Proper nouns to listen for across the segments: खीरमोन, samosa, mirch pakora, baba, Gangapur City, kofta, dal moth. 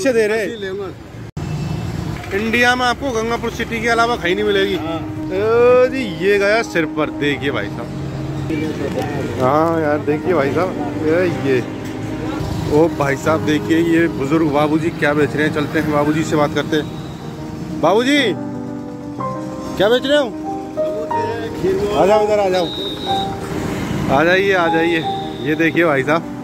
किसे दे रहे हैं? इंडिया में आपको गंगापुर सिटी के अलावा खाई नहीं मिलेगी। जी ये गया सिर पर, देखिए भाई साहब। हाँ यार देखिए भाई साहब, ये ओ भाई साहब देखिए ये बुजुर्ग बाबूजी क्या बेच रहे हैं। चलते हैं बाबूजी से बात करते हैं। बाबूजी क्या बेच रहे हो? आ जाओ इधर, आ जाओ, आ जाइए, आ जाइए। ये देखिए भाई साहब,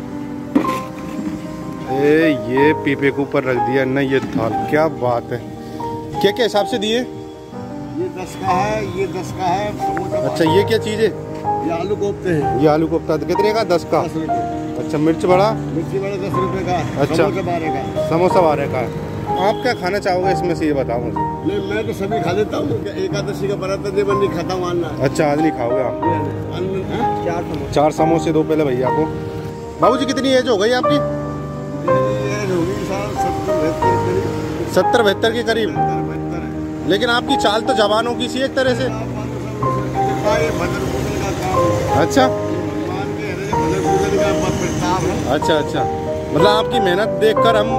ये पीपे के ऊपर रख दिया ना ये थाल, क्या बात है। क्या क्या हिसाब से दिए? ये 10 का है, ये 10 का है। अच्छा ये क्या चीज़ है? ये आलू कोफ्ते हैं। ये आलू कोफ्ता कितने का? 10 का। अच्छा मिर्च बड़ा? मिर्ची बड़ा 10 रुपए का। अच्छा समोसा 12 का है। आप क्या खाना चाहोगे इसमें से ये बताओ मुझे? नहीं मैं तो सभी खा लेता हूँ, एकादशी का व्रत है, नहीं खाता हूँ। अच्छा आज नहीं खाओगे आप? 4 समोसे दो पहले भैया को। बाबूजी कितनी एज हो गई आपकी? एज हो गई 70-72 के करीब। लेकिन आपकी चाल तो जवानों की सी एक तरह से। अच्छा अच्छा अच्छा, मतलब आपकी मेहनत देखकर हम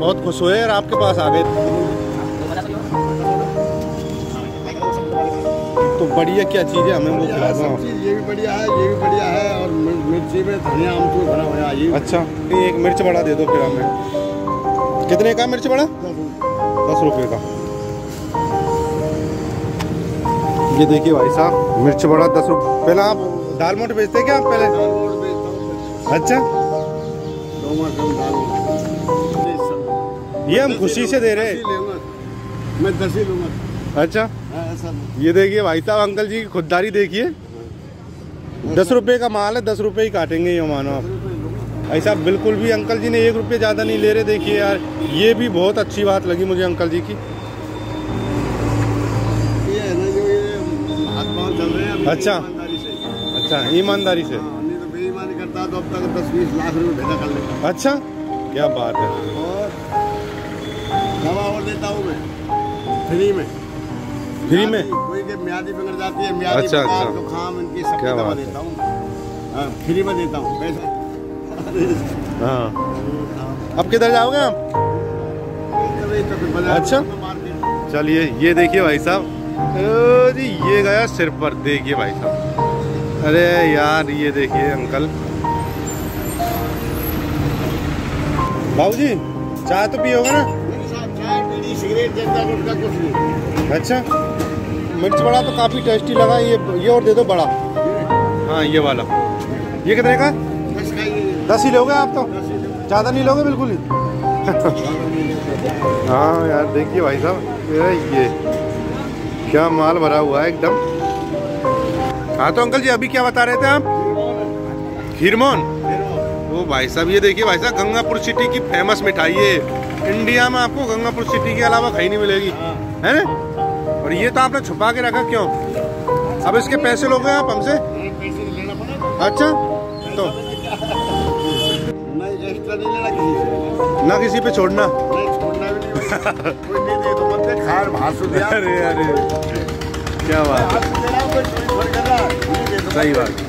बहुत खुश हुए और आपके पास आ गए। तो बढ़िया क्या चीज़ है, हमें वो खिला दो। ये भी बढ़िया है, ये भी बढ़िया है, और मिर्ची में धनिया आमचूर भरा हुआ है। अच्छा एक मिर्च बड़ा दे दो फिर हमें। कितने का मिर्च बड़ा? 10 रुपये का। ये देखिए भाई साहब मिर्च बड़ा 10 रुपये। पहले आप दाल मोठ बेचते क्या आप पहले? अच्छा ये हम खुशी से दे रहे हैं। मैं 10 ही लूँगा। अच्छा ये देखिए भाई साहब अंकल जी की खुददारी देखिए। 10 रुपये का माल है, 10 रुपये ही काटेंगे ये मानो आप। भाई साहब बिल्कुल भी अंकल जी ने 1 रुपये ज़्यादा नहीं ले रहे। देखिए यार ये भी बहुत अच्छी बात लगी मुझे अंकल जी की। अच्छा अच्छा ईमानदारी से। तो अब तक 10-20 लाख रुपए भेजा कर लेता। अच्छा क्या बात है। और दवा और देता हूँ मैं फ्री में। फ्री में कोई के म्यादी बिगड़ जाती है, म्यादी अच्छा अच्छा जुकाम इनकी सब दवा देता हूँ, फ्री में देता हूँ पैसा। हाँ अब किधर जाओगे आप? अच्छा चलिए ये देखिए भाई साहब, जी ये गया सिर पर, देखिए भाई साहब। अरे यार ये देखिए अंकल। बाबूजी चाय तो पियोगे ना? चाय बीड़ी सिगरेट जैसा कुछ नहीं। अच्छा मिर्च बड़ा तो काफी टेस्टी लगा। ये और दे दो बड़ा। हाँ ये वाला। ये कितने का? 10 ही लोगे आप तो? ज़्यादा नहीं लोगे बिल्कुल ही। हाँ यार देखिए भाई साहब ये क्या माल भरा हुआ है एकदम। हाँ तो अंकल जी अभी क्या बता रहे थे आप? खीरमोन। ओ भाई साहब ये देखिए भाई साहब गंगापुर सिटी की फेमस मिठाई है। इंडिया में आपको गंगापुर सिटी के अलावा खाई नहीं मिलेगी है ना? और ये तो आपने छुपा के रखा क्यों? अब इसके पैसे लोगे आप हमसे? अच्छा तो ना किसी पे छोड़ना। अरे अरे क्या बात, सही बात।